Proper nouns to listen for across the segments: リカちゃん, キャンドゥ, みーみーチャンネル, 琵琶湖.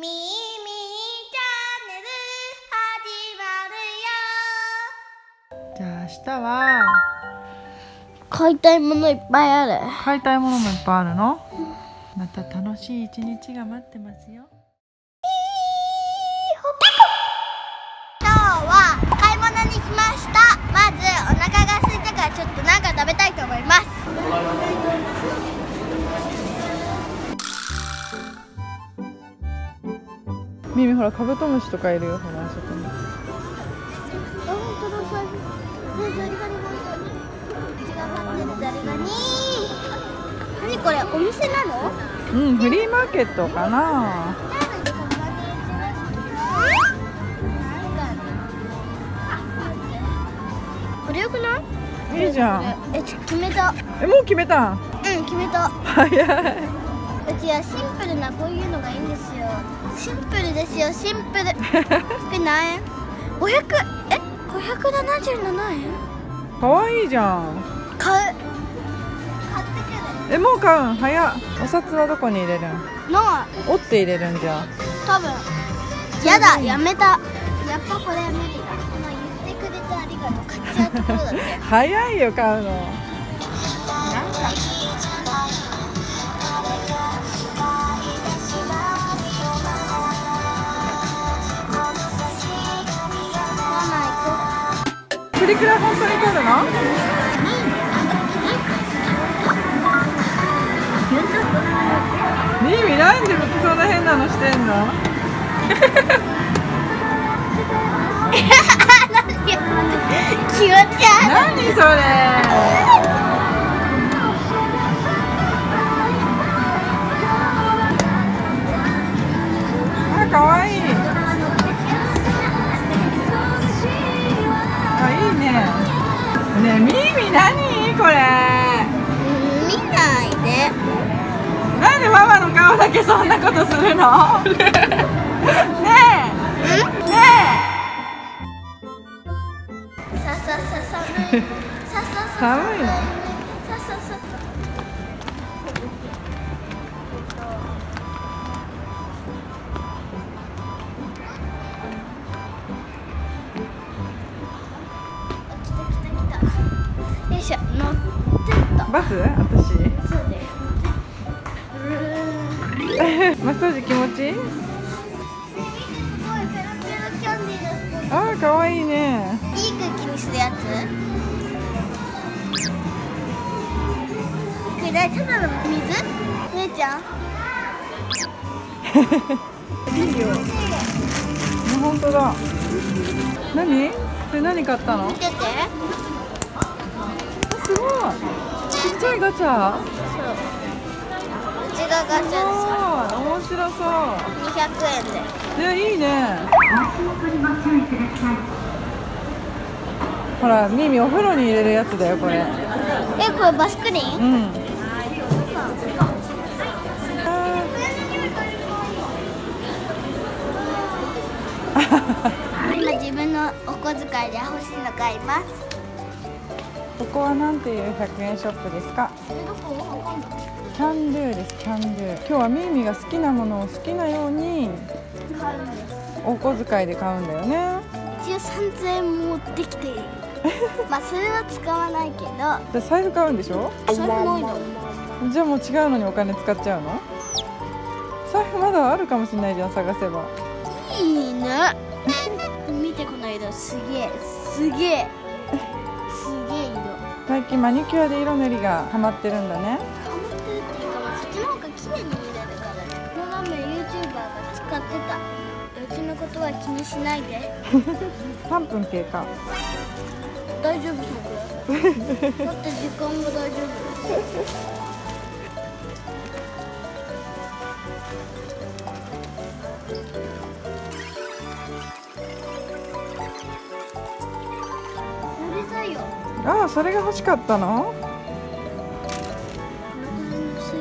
みーみーチャンネル始まるよ。じゃあ明日は買いたいものいっぱいある。買いたいものもいっぱいあるの？また楽しい一日が待ってますよ。今日は買い物に来ました。まずお腹が空いたからちょっとなんか食べたいと思います。ミミ、ほらカブトムシとかいるよ。ほらあそこに。あ、本当だ。ザリガニ、本当にザリガニ。何これ、お店なの？うん、フリーマーケットかな。これよくない？いいじゃん。え、決めた。え、もう決めた。うん、決めた。早い。うちはシンプルなこういうのがいいんですよ。シンプルですよ、シンプル。少ない。500、え、577円。可愛いじゃん。買う。買ってくる。え、もう買うん、早っ。お札はどこに入れるん？ない。折って入れるんじゃん。多分。やだ、やめた。やっぱこれは無理だ。今言ってくれてありがとう。買っちゃうところだね。早いよ、買うの。なんか。プリクラ本当に撮るの？ミミ、なんでそんな変なのしてんの？何それ？あ、かわいい。ねえ、ミミ、何これ？見ないで。なんでママの顔だけそんなことするの？ねえ、ねえ。さ寒い。寒い。バス？私。そうだよ。マッサージ気持ちいい？ああ、可愛いね。いい空気にするやつ。これただの水？姉ちゃん。いいよ。本当だ。何？それ何買ったの？見てて。すごい。ちっちゃいガチャ。そう。うちがガチャですよ。面白そう。200円で。ね、いいね。ほら、ミミ、お風呂に入れるやつだよ、これ。え、これバスクリーン。うん。今自分のお小遣いで欲しいの買います。ここはなんていう100円ショップですか？キャンドゥです。キャンドゥ。今日はミーミーが好きなものを好きなように買うんです。お小遣いで買うんだよね。一応3000円持ってきている。まあそれは使わないけど。じゃあ財布買うんでしょ？財布ないの。じゃあもう違うのにお金使っちゃうの？財布まだあるかもしれないじゃん、探せば。いいな。見てこの色、すげえすげえ。最近マニキュアで色塗りがハマってるんだね。ハマってるっていうか、そっちの方が綺麗に塗れるからね。この画面 YouTuber が使ってた。うちのことは気にしないで。3分経過。大丈夫です。だって時間も大丈夫です。ああ、それが欲しかったの？ス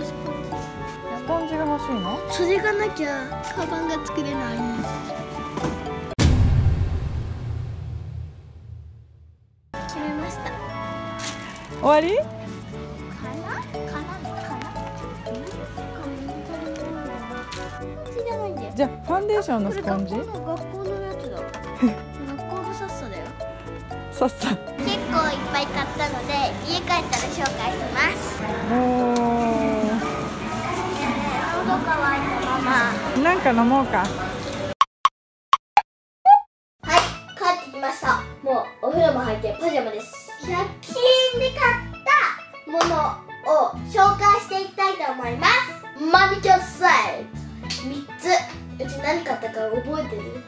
ポンジが欲しいの？それがなきゃカバンが作れない。決めました。終わり？かな？じじゃないんだよ。じゃあファンデーションのスポンジ。学校のやつだ。学校のサッサだよ。サッサ。結構いっぱい買ったので家帰ったら紹介します。喉乾いたまま。なんか飲もうか。はい、帰ってきました。もうお風呂も入ってパジャマです。100均で買ったもの。を紹介していきたいと思います。マニキュアサイズ3つ、うち何買ったか覚えてる？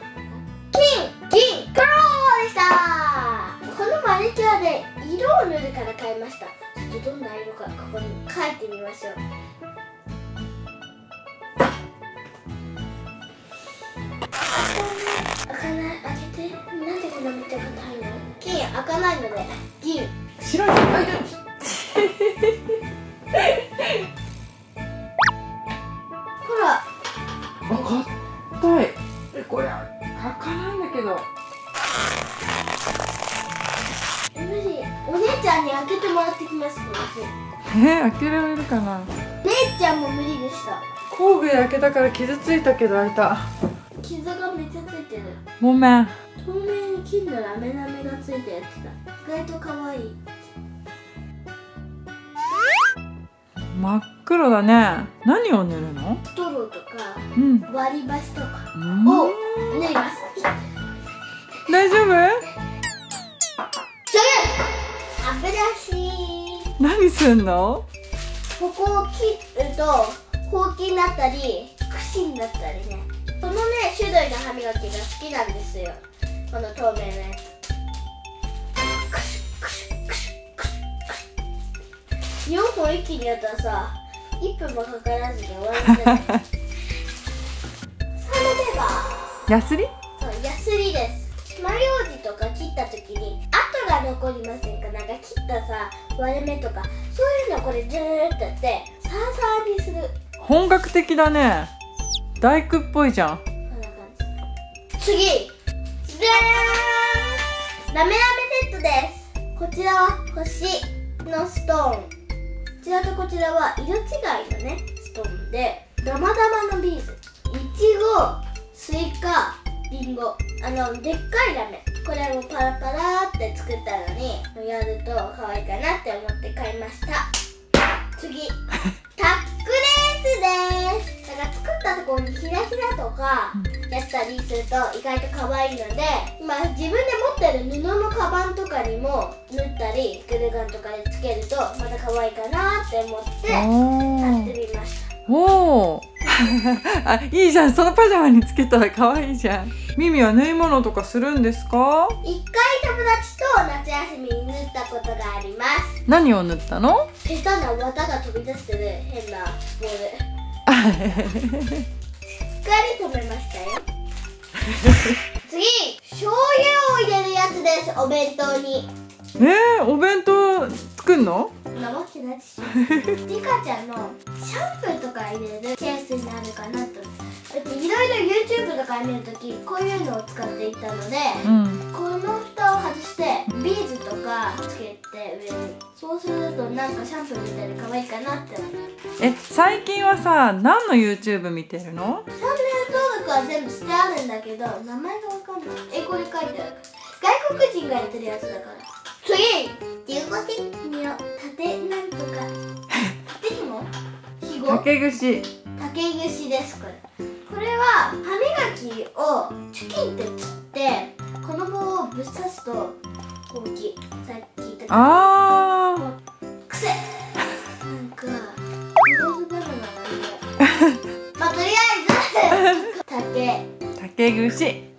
金、銀、黒でした。このマニキュアで色を塗るから買いました。ちょっとどんな色かここに書いてみましょう。開かない、開けて。なんでこんなめっちゃ硬いの？金開かないので銀。白いの開いてる。ほら、あ、硬い。え、これ開かないんだけど。無理。お姉ちゃんに開けてもらってきます。開けられるかな。姉ちゃんも無理でした。工具で開けたから傷ついたけど開いた。傷がめっちゃついてる。ごめん。透明に金のラメラメがついたやつだ。意外と可愛い。真っ黒だね。何を塗るの？ストローとか割り箸とかを塗ります。大丈夫？歯ブラシ。何すんの？ここを切るとほうきになったり櫛になったりね。このね種類の歯磨きが好きなんですよ。この透明のやつ。4本一気にやったらさ、1分もかからずに終わるじゃない。それではヤスリ？そう、ヤスリです。爪楊枝とか切った時に跡が残りませんか？なんか切ったさ、割れ目とかそういうのこれずーっとやってサーサーにする。本格的だね。大工っぽいじゃん。こんな感じ。次、じゃーん！ラメラメセットです。こちらは星のストーン。こちらとこちらは色違いのねストーンで、ダマダマのビーズ、いちご、スイカ、りんご、でっかいラメ、これをパラパラーって作ったのにやると可愛いかなって思って買いました。次、タックレースです。なんか作ったところにひらひらとかやったりすると意外と可愛いので、今自分で持ってる布のカバンとかにも塗ったりグルガンとかでつけるとまた可愛いかなって思って買ってみました。おおあ、いいじゃん。そのパジャマにつけたら可愛いじゃん。ミミは縫い物とかするんですか？一回友達と夏休みに縫ったことがあります。何を縫ったの？下手な綿が飛び出してる変なボールしっかり止めましたよ。次、醤油を入れるやつです。お弁当に。お弁当作んの？なわけないでしょ。リカちゃんのシャンプーとか入れるケースになるかなと。だっていろいろ YouTube とか見るときこういうのを使っていたので、この蓋を外してビーズとかつけて上に。そうするとなんかシャンプーみたいで可愛いかなって思う。最近はさ、何の YouTube 見てるの？チャンネル登録は全部してあるんだけど、名前がわかんない。これ書いてあるから。外国人がやってるやつだから。次、15センチの縦なんとか。縦紐？ひご？竹串です、これ。これは歯磨きをチュキンって切って、この棒をぶっ刺すと、こうき、さっき言ったけど。くせ！なんか。まあ、とりあえず竹串。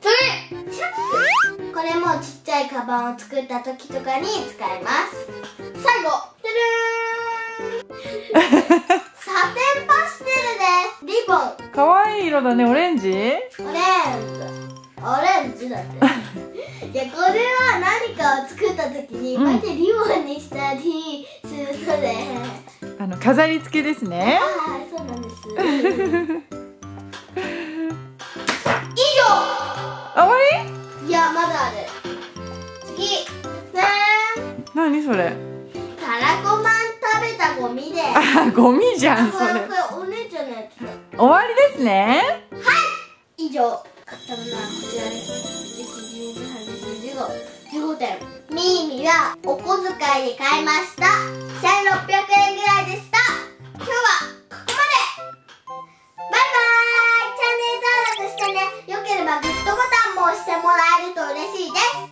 これもちっちゃいカバンを作った時とかに使います。最後、てるーんサテンパステルです。リボン、かわいい色だね。オレンジだって。いや、これは何かを作った時にこうやってリボンにしたりするので、飾り付けですね。そうなんです。以上。終わり？いや、まだある。次。何それ？たらこまん食べたゴミです。ゴミじゃんそれ。これお姉ちゃんのやつ。終わりですね。以上買ったものはこちらです。11、12、13、15、15点。みーみはお小遣いで買いました。1600円ぐらいでした。今日はここまで。バイバーイ。チャンネル登録してね。良ければグッドボタンも押してもらえると嬉しいです。